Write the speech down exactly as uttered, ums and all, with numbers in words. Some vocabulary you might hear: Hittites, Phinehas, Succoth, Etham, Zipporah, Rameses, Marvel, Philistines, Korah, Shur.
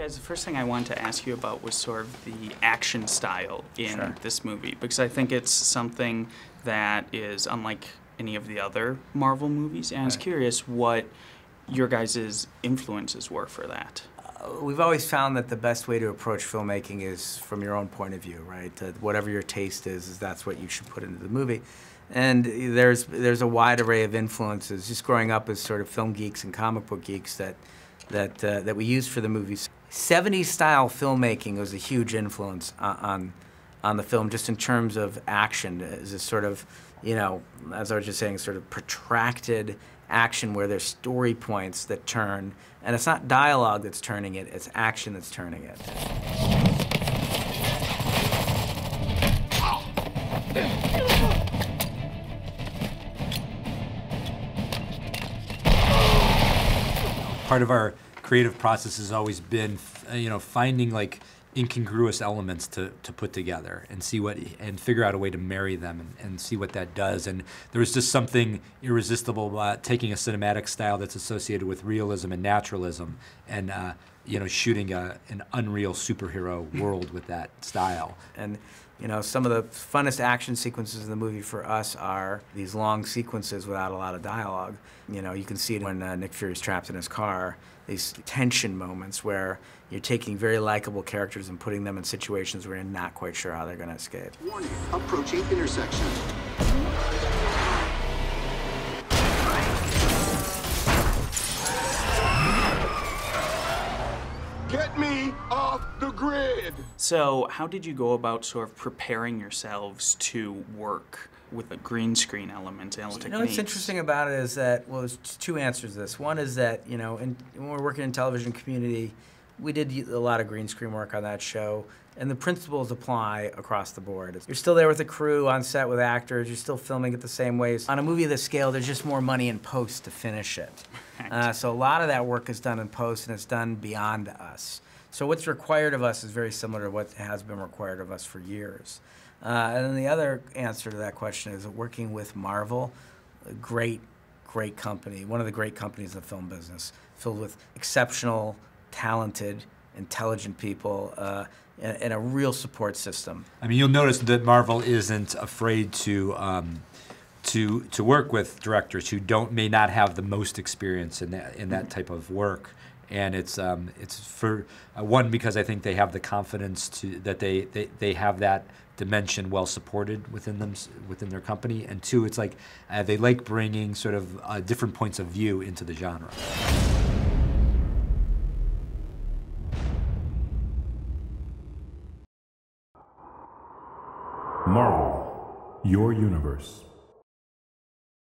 Guys, the first thing I wanted to ask you about was sort of the action style in sure. this movie, because I think it's something that is unlike any of the other Marvel movies, and I was right. curious what your guys' influences were for that. Uh, we've always found that the best way to approach filmmaking is from your own point of view, right? That whatever your taste is, is that's what you should put into the movie. And there's, there's a wide array of influences, just growing up as sort of film geeks and comic book geeks that, that, uh, that we used for the movies. seventies-style filmmaking was a huge influence on, on, on the film, just in terms of action. It's a sort of, you know, as I was just saying, sort of protracted action where there's story points that turn, and it's not dialogue that's turning it, it's action that's turning it. Part of our creative process has always been, you know, finding like incongruous elements to, to put together and see what, and figure out a way to marry them and, and see what that does. And there was just something irresistible about taking a cinematic style that's associated with realism and naturalism and, uh, you know, shooting a, an unreal superhero world with that style. And, you know, some of the funnest action sequences in the movie for us are these long sequences without a lot of dialogue. You know, you can see it when uh, Nick Fury's trapped in his car, these tension moments where you're taking very likable characters and putting them in situations where you're not quite sure how they're going to escape. Warning, approaching intersection. Get me off the grid! So how did you go about sort of preparing yourselves to work with a green screen element and all techniques? You know, what's interesting about it is that, well, there's two answers to this. One is that, you know, in, when we're working in television community, we did a lot of green screen work on that show, and the principles apply across the board. You're still there with the crew, on set with actors, you're still filming it the same ways. On a movie of this scale, there's just more money in post to finish it. Uh, so a lot of that work is done in post, and it's done beyond us. So what's required of us is very similar to what has been required of us for years. Uh, and then the other answer to that question is working with Marvel, a great, great company, one of the great companies in the film business, filled with exceptional, talented, intelligent people, uh, and, and a real support system. I mean, you'll notice that Marvel isn't afraid to um, to to work with directors who don't may not have the most experience in that in that type of work, and it's um, it's for uh, one, because I think they have the confidence to that they they, they have that dimension well supported within them within their company, and two, it's like uh, they like bringing sort of uh, different points of view into the genre. Marvel, your universe.